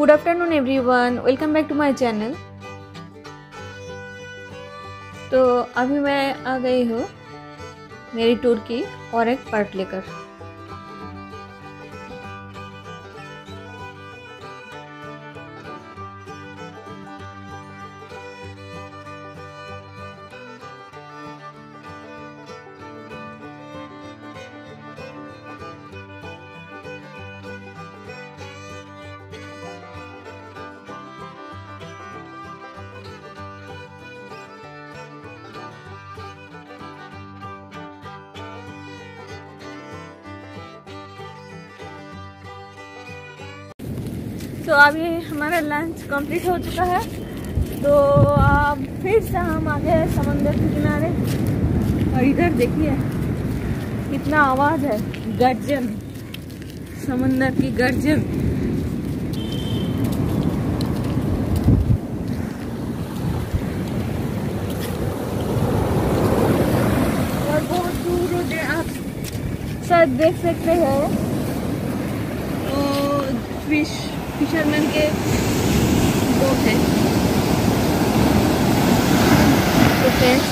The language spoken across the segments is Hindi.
Good afternoon everyone, welcome back to my channel. तो अभी मैं आ गई हूँ मेरी टूर की और एक पार्ट लेकर। तो अभी हमारा लंच कंप्लीट हो चुका है, तो अब फिर से हम आ गए समंदर के किनारे। और इधर देखिए कितना आवाज़ है, गर्जन, समंदर की गर्जन। और बहुत दूर आप शायद देख सकते हैं तो फिशरमैन के बोट है। तो फ्रेंड्स,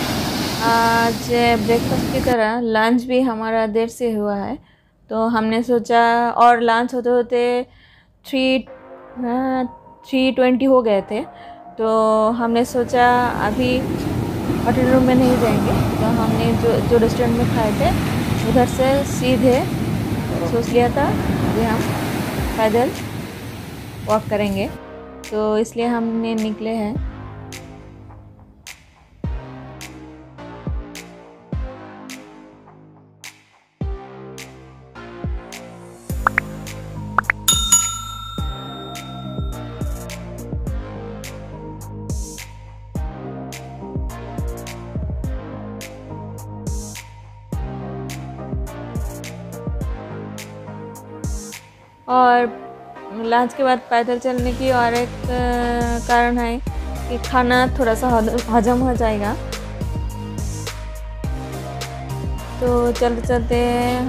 आज ब्रेकफास्ट की तरह लंच भी हमारा देर से हुआ है, तो हमने सोचा, और लंच होते होते 3:20 हो गए थे। तो हमने सोचा अभी होटल रूम में नहीं जाएंगे, तो हमने जो रेस्टोरेंट में खाए थे उधर से सीधे सोच लिया था कि हम पैदल वॉक करेंगे, तो इसलिए हमने निकले हैं। और लंच के बाद पैदल चलने की और एक कारण है कि खाना थोड़ा सा हजम हो जाएगा। तो चलते चलते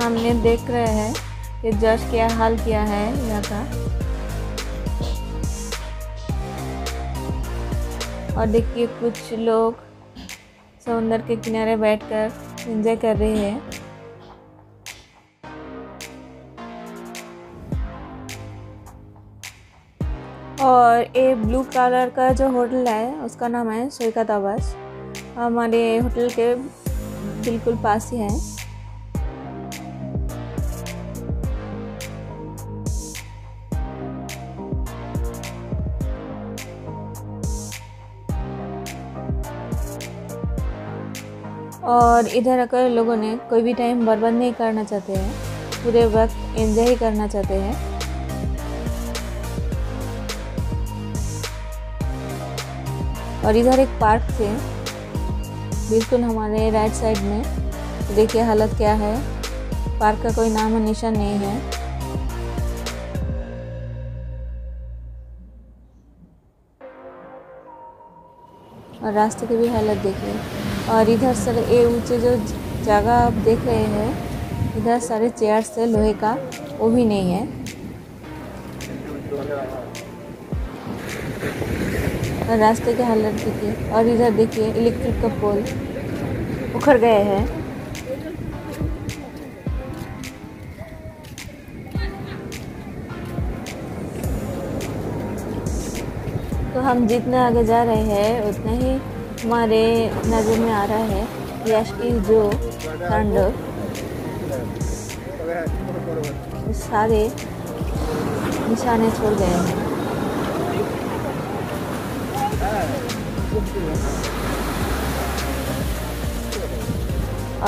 हमने देख रहे हैं कि जश क्या हाल किया है यहाँ का। और देखिए कुछ लोग समंदर के किनारे बैठकर एंजॉय कर रहे हैं। और ये ब्लू कलर का जो होटल है उसका नाम है सैकत आवास, हमारे होटल के बिल्कुल पास ही है। और इधर आकर लोगों ने कोई भी टाइम बर्बाद नहीं करना चाहते हैं, पूरे वक्त एंजॉय ही करना चाहते हैं। और इधर एक पार्क थे बिल्कुल हमारे राइट साइड में, तो देखिए हालत क्या है, पार्क का कोई नाम और निशान नहीं है। और रास्ते की भी हालत देखिए। और इधर सर ये ऊंचे जो जगह आप देख रहे हैं, इधर सारे चेयर्स से लोहे का, वो भी नहीं है। और रास्ते की हालत देखिए। और इधर देखिए इलेक्ट्रिक का पोल उखड़ गए हैं। तो हम जितने आगे जा रहे हैं उतना ही हमारे नज़र में आ रहा है यश की जो ठंड, सारे निशाने छोड़ गए हैं।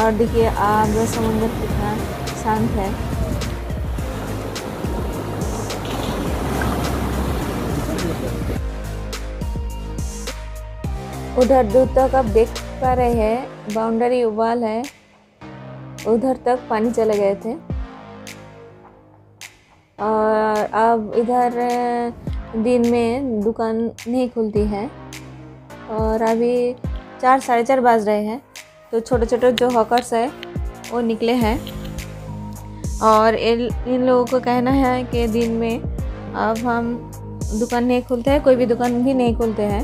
और देखिए आज समुद्र कितना शांत है। उधर दूर तक आप देख पा रहे हैं बाउंड्री वॉल है, उधर तक पानी चले गए थे। और अब इधर दिन में दुकान नहीं खुलती है। और अभी 4, 4:30 बज रहे हैं, तो छोटे छोटे जो हॉकर्स है वो निकले हैं। और इन लोगों को कहना है कि दिन में अब हम दुकान नहीं खुलते हैं, कोई भी दुकान भी नहीं खुलते हैं,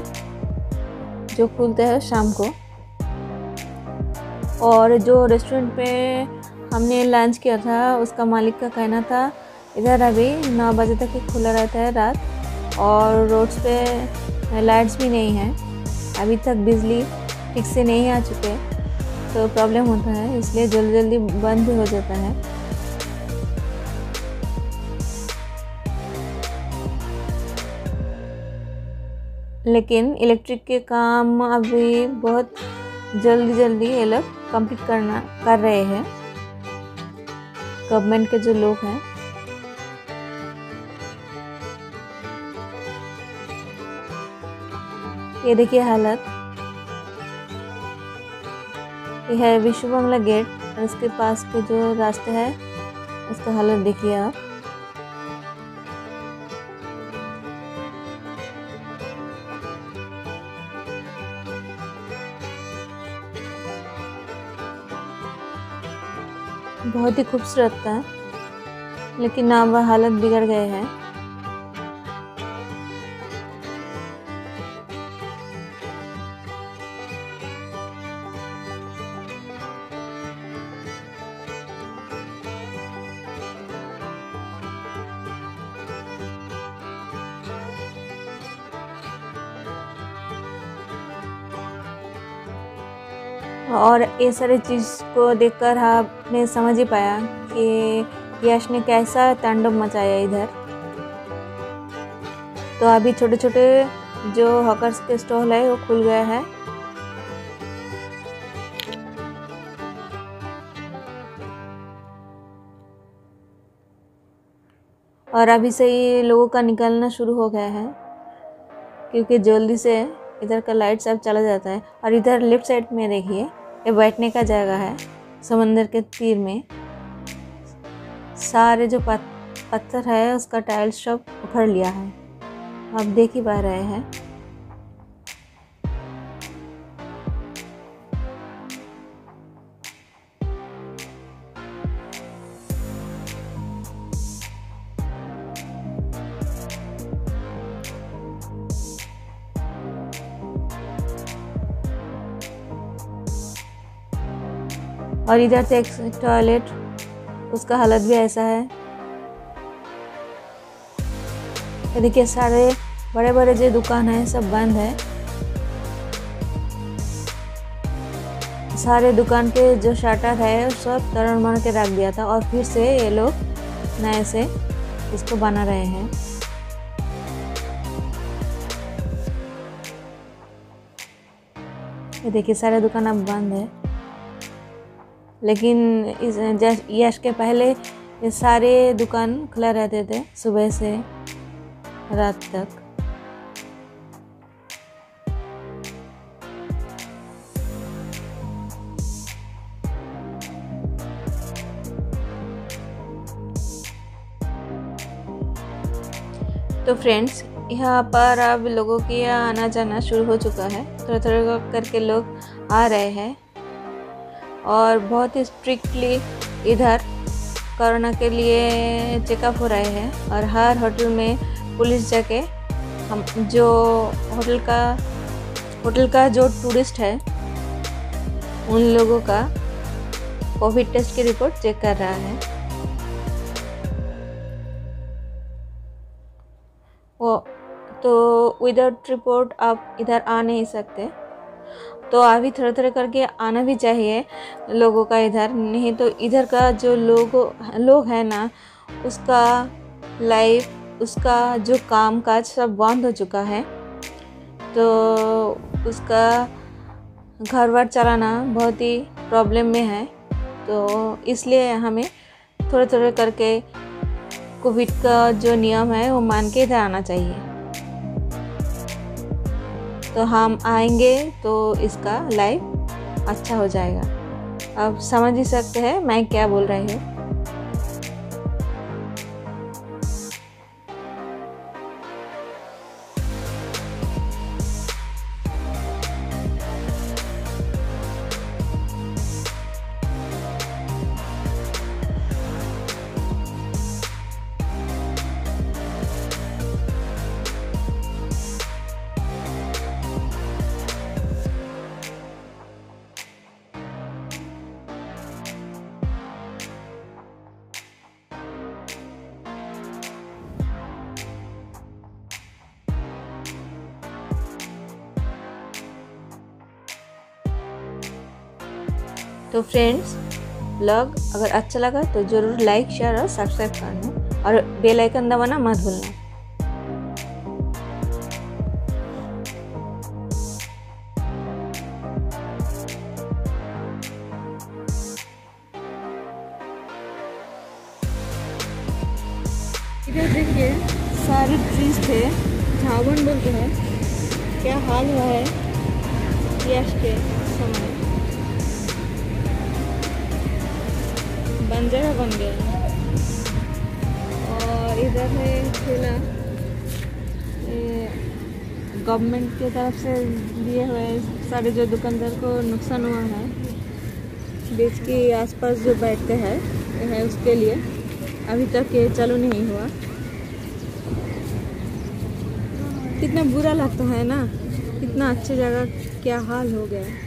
जो खुलते हैं शाम को। और जो रेस्टोरेंट पे हमने लंच किया था उसका मालिक का कहना था इधर अभी 9 बजे तक ही खुला रहता है रात, और रोड्स पे लाइट्स भी नहीं है, अभी तक बिजली ठीक से नहीं आ चुके, तो प्रॉब्लम होता है, इसलिए जल्दी जल्दी बंद भी हो जाता है। लेकिन इलेक्ट्रिक के काम अभी बहुत जल्दी जल्दी ये लोग कंप्लीट कर रहे हैं, गवर्नमेंट के जो लोग हैं। ये देखिए हालत, ये है विश्व बांग्ला गेट और इसके पास के जो रास्ता है उसका हालत देखिए आप। बहुत ही खूबसूरत था, लेकिन अब वह हालत बिगड़ गए हैं। और ये सारे चीज़ को देखकर आपने समझ ही पाया कि यश ने कैसा तांडव मचाया इधर। तो अभी छोटे छोटे जो हॉकर्स के स्टॉल है वो खुल गया है। और अभी से ही लोगों का निकलना शुरू हो गया है, क्योंकि जल्दी से इधर का लाइट सब चला जाता है। और इधर लेफ्ट साइड में देखिए ये बैठने का जगह है, समंदर के तीर में सारे जो पत्थर है उसका टाइल सब उखड़ लिया है, आप देख ही पा रहे हैं। और इधर से एक टॉयलेट, उसका हालत भी ऐसा है। देखिए सारे बड़े बड़े जो दुकान है सब बंद है, सारे दुकान के जो शटर है सब तरण मार के रख दिया था, और फिर से ये लोग नए से इसको बना रहे हैं। ये देखिए सारे दुकान अब बंद है, लेकिन इस यश के पहले ये सारे दुकान खुला रहते थे सुबह से रात तक। तो फ्रेंड्स, यहाँ पर अब लोगों की आना जाना शुरू हो चुका है, थोड़ा थोड़ा करके लोग आ रहे हैं। और बहुत ही स्ट्रिक्टली इधर कोरोना के लिए चेकअप हो रहे हैं, और हर होटल में पुलिस जाके हम जो होटल का जो टूरिस्ट है उन लोगों का कोविड टेस्ट की रिपोर्ट चेक कर रहा है। वो तो विदाउट रिपोर्ट आप इधर आ नहीं सकते, तो अभी थोड़ा थोड़ा करके आना भी चाहिए लोगों का इधर, नहीं तो इधर का जो लोग हैं ना, उसका लाइफ, उसका जो काम काज सब बंद हो चुका है, तो उसका घर बार चलाना बहुत ही प्रॉब्लम में है। तो इसलिए हमें थोड़ा थोड़ा करके कोविड का जो नियम है वो मान के इधर आना चाहिए। तो हम आएंगे तो इसका लाइफ अच्छा हो जाएगा। आप समझ ही सकते हैं मैं क्या बोल रही हूँ। तो फ्रेंड्स ब्लॉग अगर अच्छा लगा तो ज़रूर लाइक शेयर और सब्सक्राइब करना और बेल आइकन दबाना मत भूलना। इधर देखिए सारे ट्रीज थे, झावन बोल के है, क्या हाल हुआ है यश के समय। बंजर बन गया। और इधर है खेला, गवर्नमेंट के तरफ से दिए हुए सारे जो दुकानदार को नुकसान हुआ है, बीच के आसपास जो बैठते हैं उसके लिए अभी तक ये चालू नहीं हुआ। कितना बुरा लगता है ना, कितना अच्छी जगह क्या हाल हो गया।